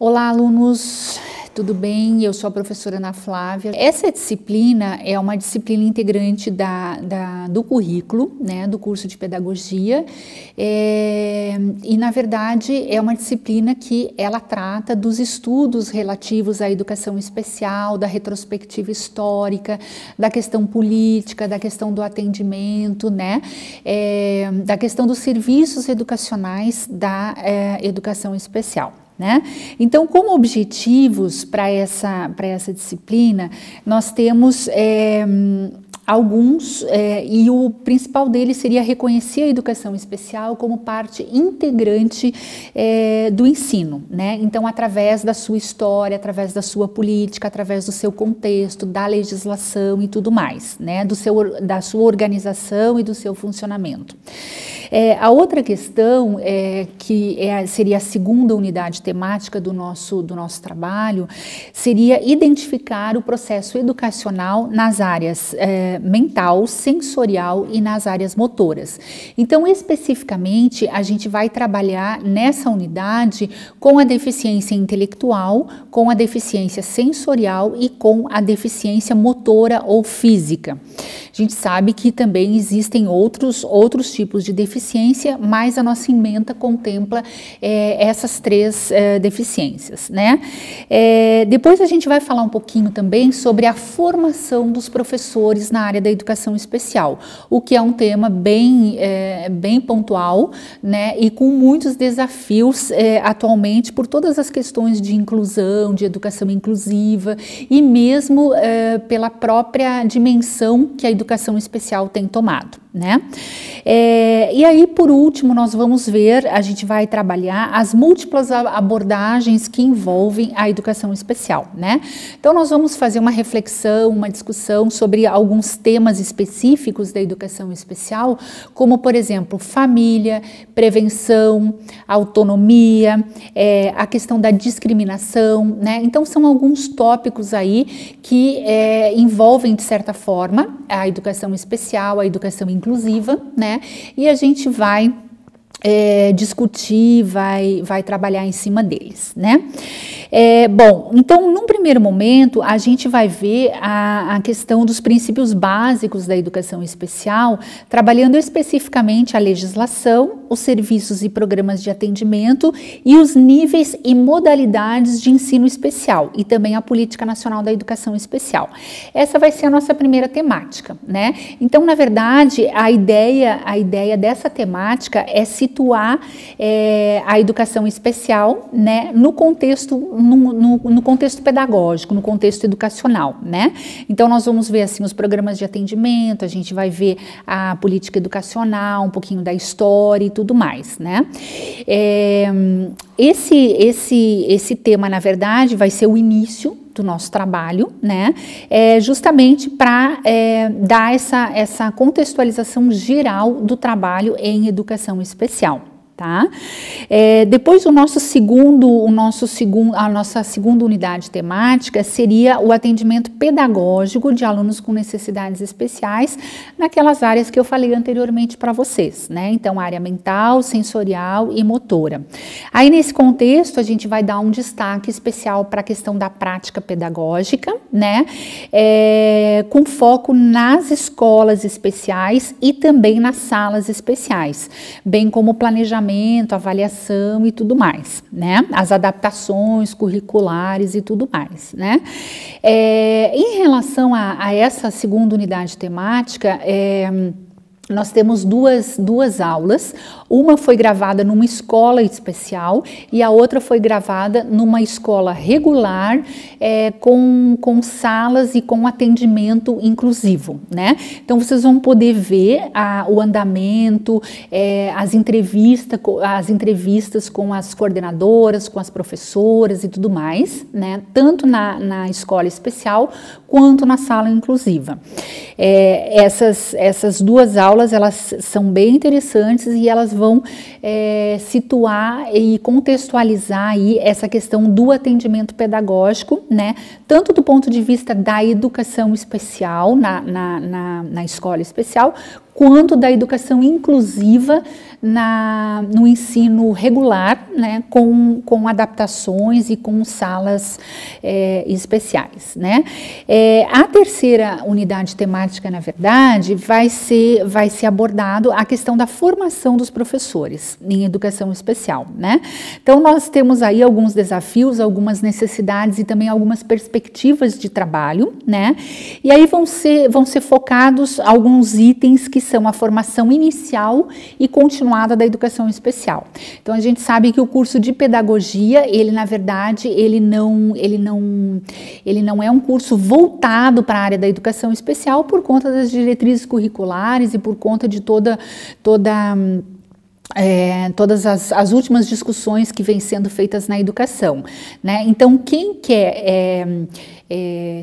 Olá, alunos, tudo bem? Eu sou a professora Ana Flávia. Essa disciplina é uma disciplina integrante do currículo, né, do curso de Pedagogia, e na verdade é uma disciplina que ela trata dos estudos relativos à educação especial, da retrospectiva histórica, da questão política, da questão do atendimento, né, da questão dos serviços educacionais da educação especial. Né? Então, como objetivos para essa disciplina, nós temos alguns, e o principal dele seria reconhecer a educação especial como parte integrante do ensino, né? Então, através da sua história, através da sua política, através do seu contexto, da legislação e tudo mais, né? Da sua organização e do seu funcionamento. A outra questão, seria a segunda unidade temática do nosso trabalho, seria identificar o processo educacional nas áreas mental, sensorial e nas áreas motoras. Então, especificamente, a gente vai trabalhar nessa unidade com a deficiência intelectual, com a deficiência sensorial e com a deficiência motora ou física. A gente sabe que também existem outros tipos de deficiência, mas a nossa ementa contempla essas três deficiências, né? Depois a gente vai falar um pouquinho também sobre a formação dos professores na área da educação especial, o que é um tema bem pontual, né? E com muitos desafios atualmente por todas as questões de inclusão, de educação inclusiva e mesmo pela própria dimensão que a educação especial tem tomado, né? E aí, por último, nós vamos ver, a gente vai trabalhar as múltiplas abordagens que envolvem a educação especial, né? Então, nós vamos fazer uma reflexão, uma discussão sobre alguns temas específicos da educação especial, como, por exemplo, família, prevenção, autonomia, a questão da discriminação, né? Então, são alguns tópicos aí que envolvem, de certa forma, a educação especial, a educação inclusiva, né? E a gente vai discutir, vai trabalhar em cima deles, né? Bom, então, num primeiro momento, a gente vai ver a questão dos princípios básicos da educação especial, trabalhando especificamente a legislação, os serviços e programas de atendimento e os níveis e modalidades de ensino especial e também a Política Nacional da Educação Especial. Essa vai ser a nossa primeira temática, né? Então, na verdade, a ideia dessa temática é situar a educação especial, né, no contexto pedagógico, no contexto educacional, né? Então, nós vamos ver, assim, os programas de atendimento, a gente vai ver a política educacional, um pouquinho da história e tudo mais, né? Esse tema, na verdade, vai ser o início do nosso trabalho, né? Justamente para dar essa contextualização geral do trabalho em educação especial, tá? Depois, a nossa segunda unidade temática seria o atendimento pedagógico de alunos com necessidades especiais naquelas áreas que eu falei anteriormente para vocês, né? Então, área mental, sensorial e motora. Aí, nesse contexto, a gente vai dar um destaque especial para a questão da prática pedagógica, né? Com foco nas escolas especiais e também nas salas especiais, bem como o planejamento, avaliação e tudo mais, né? As adaptações curriculares e tudo mais, né? Em relação a essa segunda unidade temática, nós temos duas aulas, uma foi gravada numa escola especial e a outra foi gravada numa escola regular com salas e com atendimento inclusivo, né? Então, vocês vão poder ver o andamento, as entrevistas com as coordenadoras, com as professoras e tudo mais, né? Tanto na escola especial quanto na sala inclusiva. Essas duas aulas, elas são bem interessantes e elas vão situar e contextualizar aí essa questão do atendimento pedagógico, né? Tanto do ponto de vista da educação especial na escola especial, quanto da educação inclusiva no ensino regular, né, com adaptações e com salas especiais, né. A terceira unidade temática, na verdade, vai ser abordado a questão da formação dos professores em educação especial, né. Então, nós temos aí alguns desafios, algumas necessidades e também algumas perspectivas de trabalho, né, e aí vão ser focados alguns itens que são a formação inicial e continuada da educação especial. Então, a gente sabe que o curso de pedagogia, ele, na verdade, ele não é um curso voltado para a área da educação especial por conta das diretrizes curriculares e por conta de todas as últimas discussões que vêm sendo feitas na educação, né? Então, quem quer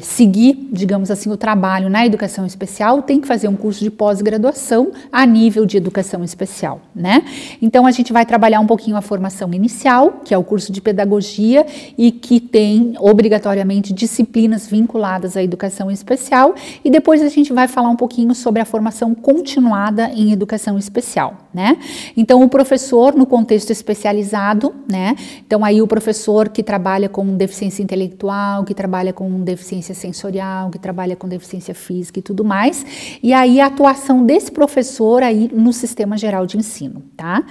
seguir, digamos assim, o trabalho na educação especial tem que fazer um curso de pós-graduação a nível de educação especial, né? Então, a gente vai trabalhar um pouquinho a formação inicial, que é o curso de pedagogia e que tem, obrigatoriamente, disciplinas vinculadas à educação especial, e depois a gente vai falar um pouquinho sobre a formação continuada em educação especial, né? Então, o professor no contexto especializado, né? Então, aí o professor que trabalha com deficiência intelectual, que trabalha com deficiência sensorial, que trabalha com deficiência física e tudo mais. E aí a atuação desse professor aí no sistema geral de ensino, tá?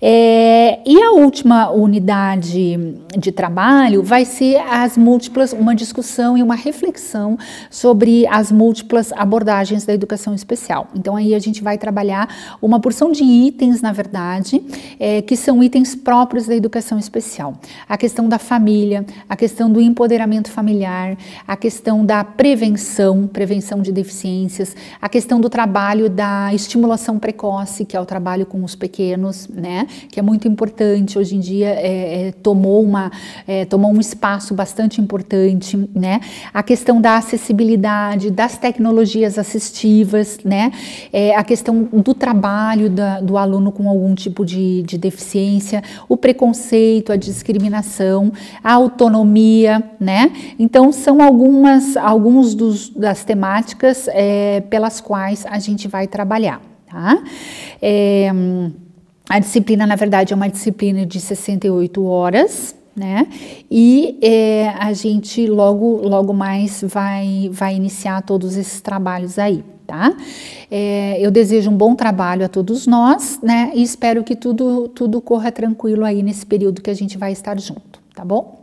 E a última unidade de trabalho vai ser as múltiplas, uma discussão e uma reflexão sobre as múltiplas abordagens da educação especial. Então, aí a gente vai trabalhar uma porção de itens, na verdade, que são itens próprios da educação especial. A questão da família, a questão do empoderamento familiar, a questão da prevenção de deficiências, a questão do trabalho da estimulação precoce, que é o trabalho com os pequenos, né, que é muito importante, hoje em dia tomou um espaço bastante importante, né, a questão da acessibilidade, das tecnologias assistivas, né, a questão do trabalho do aluno com algum tipo de deficiência, o preconceito, a discriminação, a autonomia, né? Então, são algumas das temáticas pelas quais a gente vai trabalhar, tá? A disciplina, na verdade, é uma disciplina de 68 horas, né? E a gente logo mais vai iniciar todos esses trabalhos aí, tá? Eu desejo um bom trabalho a todos nós, né? E espero que tudo corra tranquilo aí nesse período que a gente vai estar junto, tá bom?